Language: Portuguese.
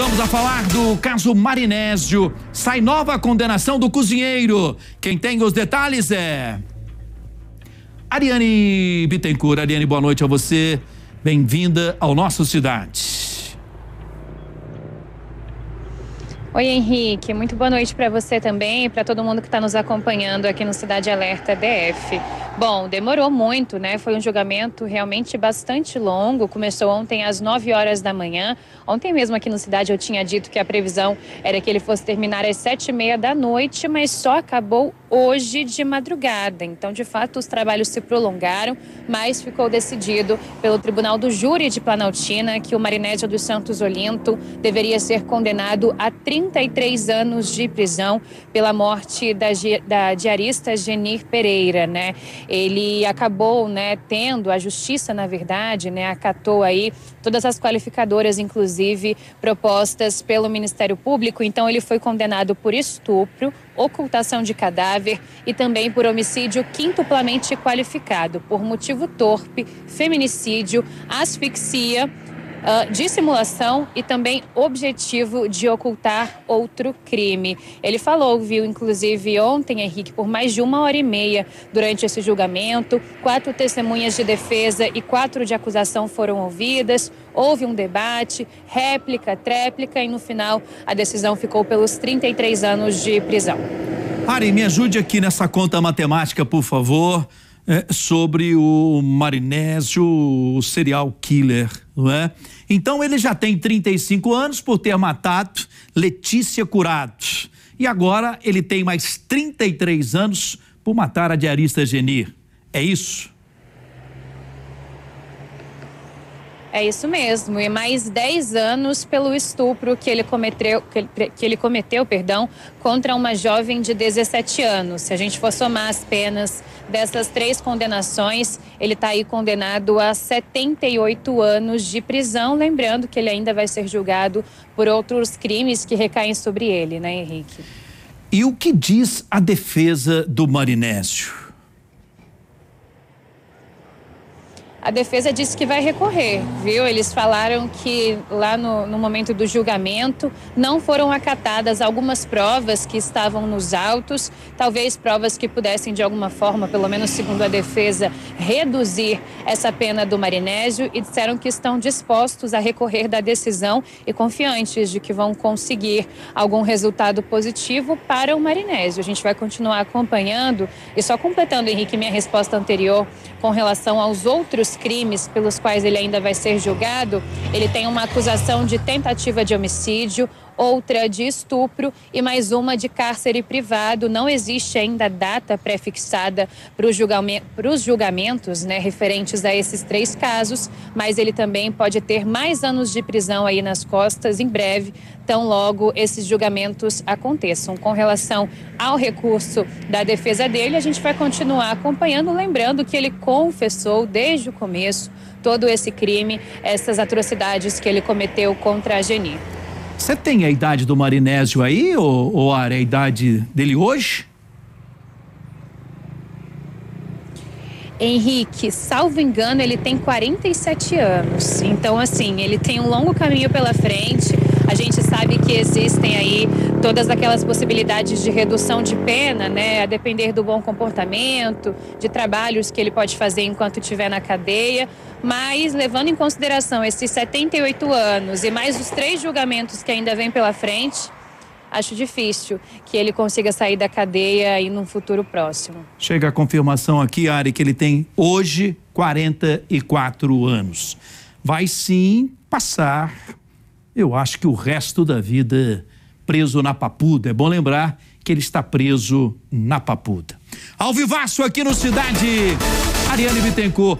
Voltamos a falar do caso Marinésio. Sai nova condenação do cozinheiro. Quem tem os detalhes é Ariane Bittencourt. Ariane, boa noite a você. Bem-vinda ao nosso Cidade. Oi, Henrique. Muito boa noite para você também e para todo mundo que está nos acompanhando aqui no Cidade Alerta DF. Bom, demorou muito, né? Foi um julgamento realmente bastante longo. Começou ontem às 9 horas da manhã. Ontem mesmo aqui no Cidade eu tinha dito que a previsão era que ele fosse terminar às 7h30 da noite, mas só acabou hoje de madrugada. Então, de fato, os trabalhos se prolongaram, mas ficou decidido pelo Tribunal do Júri de Planaltina que o Marinésio dos Santos Olinto deveria ser condenado a 33 anos de prisão pela morte da diarista Genir Pereira, né? Ele acabou, né, tendo, a justiça, na verdade, né, acatou aí todas as qualificadoras, inclusive, propostas pelo Ministério Público. Então, ele foi condenado por estupro, ocultação de cadáver e também por homicídio quintuplamente qualificado, por motivo torpe, feminicídio, asfixia, dissimulação e também objetivo de ocultar outro crime. Ele falou, viu, inclusive ontem, Henrique, por mais de 1h30 durante esse julgamento. 4 testemunhas de defesa e 4 de acusação foram ouvidas. Houve um debate, réplica, tréplica e no final a decisão ficou pelos 33 anos de prisão. Ari, me ajude aqui nessa conta matemática, por favor. Sobre o Marinésio, o serial killer, não é? Então ele já tem 35 anos por ter matado Letícia Curado. E agora ele tem mais 33 anos por matar a diarista Genir. É isso? É isso mesmo, e mais 10 anos pelo estupro que ele cometeu, perdão, contra uma jovem de 17 anos. Se a gente for somar as penas dessas 3 condenações, ele está aí condenado a 78 anos de prisão, lembrando que ele ainda vai ser julgado por outros crimes que recaem sobre ele, né, Henrique? E o que diz a defesa do Marinésio? A defesa disse que vai recorrer, viu? Eles falaram que lá no momento do julgamento não foram acatadas algumas provas que estavam nos autos, talvez provas que pudessem de alguma forma, pelo menos segundo a defesa, reduzir essa pena do Marinésio, e disseram que estão dispostos a recorrer da decisão e confiantes de que vão conseguir algum resultado positivo para o Marinésio. A gente vai continuar acompanhando e só completando, Henrique, minha resposta anterior com relação aos outros crimes pelos quais ele ainda vai ser julgado. Ele tem uma acusação de tentativa de homicídio, outra de estupro e mais uma de cárcere privado. Não existe ainda data pré-fixada para os julgamentos, né, referentes a esses 3 casos, mas ele também pode ter mais anos de prisão aí nas costas em breve, tão logo esses julgamentos aconteçam. Com relação ao recurso da defesa dele, a gente vai continuar acompanhando, lembrando que ele confessou desde o começo todo esse crime, essas atrocidades que ele cometeu contra a Genir. Você tem a idade do Marinésio aí, ou a idade dele hoje? Henrique, salvo engano, ele tem 47 anos. Então, assim, ele tem um longo caminho pela frente. A gente sabe que existem aí todas aquelas possibilidades de redução de pena, né? A depender do bom comportamento, de trabalhos que ele pode fazer enquanto estiver na cadeia. Mas, levando em consideração esses 78 anos e mais os 3 julgamentos que ainda vêm pela frente, acho difícil que ele consiga sair da cadeia aí num futuro próximo. Chega a confirmação aqui, Ari, que ele tem hoje 44 anos. Vai sim passar, eu acho que o resto da vida preso na Papuda. É bom lembrar que ele está preso na Papuda. Ao vivaço aqui no Cidade, Ariane Bittencourt.